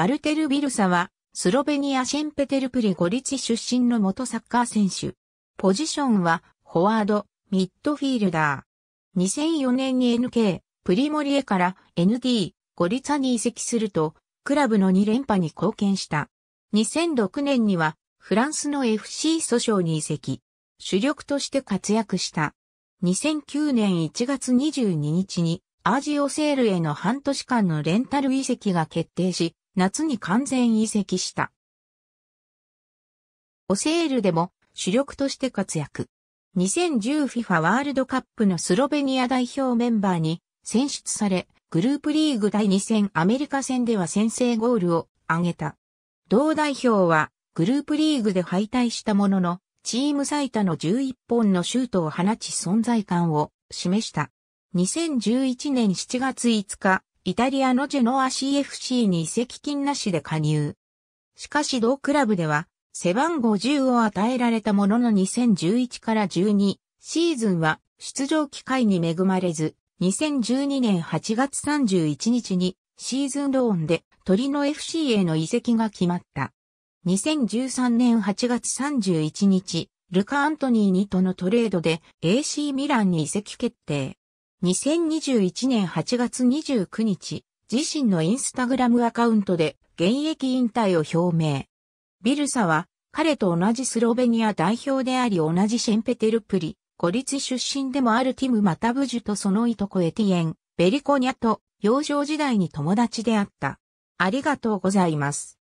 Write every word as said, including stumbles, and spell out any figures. バルテル・ビルサは、スロベニア・シェンペテルプリゴリチ出身の元サッカー選手。ポジションは、フォワード、ミッドフィールダー。にせんよねんに エヌケー、プリモリエから エヌディー、ゴリツァに移籍すると、クラブのに連覇に貢献した。にせんろくねんには、フランスの エフシー ソショーに移籍。主力として活躍した。にせんきゅうねんいちがつにじゅうににちに、アージオセールへの半年間のレンタル移籍が決定し、夏に完全移籍した。オセールでも主力として活躍。にせんじゅう フィファ ワールドカップのスロベニア代表メンバーに選出され、グループリーグだいにせんアメリカ戦では先制ゴールを挙げた。同代表はグループリーグで敗退したものの、チーム最多のじゅういっぽんのシュートを放ち存在感を示した。にせんじゅういちねんしちがついつか、イタリアのジェノア シーエフシー に移籍金なしで加入。しかし同クラブでは背番号じゅうを与えられたもののにせんじゅういちからじゅうにシーズンは出場機会に恵まれずにせんじゅうにねんはちがつさんじゅういちにちにシーズンローンでトリノ エフシー への移籍が決まった。にせんじゅうさんねんはちがつさんじゅういちにち、ルカ・アントニーニとのトレードで エーシー ミランに移籍決定。にせんにじゅういちねんはちがつにじゅうくにち、自身のインスタグラムアカウントで現役引退を表明。ビルサは彼と同じスロベニア代表であり同じシェンペテルプリゴリツィ出身でもあるティム・マタブジュとそのいとこエティエン・ベリコニャと幼少時代に友達であった。ありがとうございます。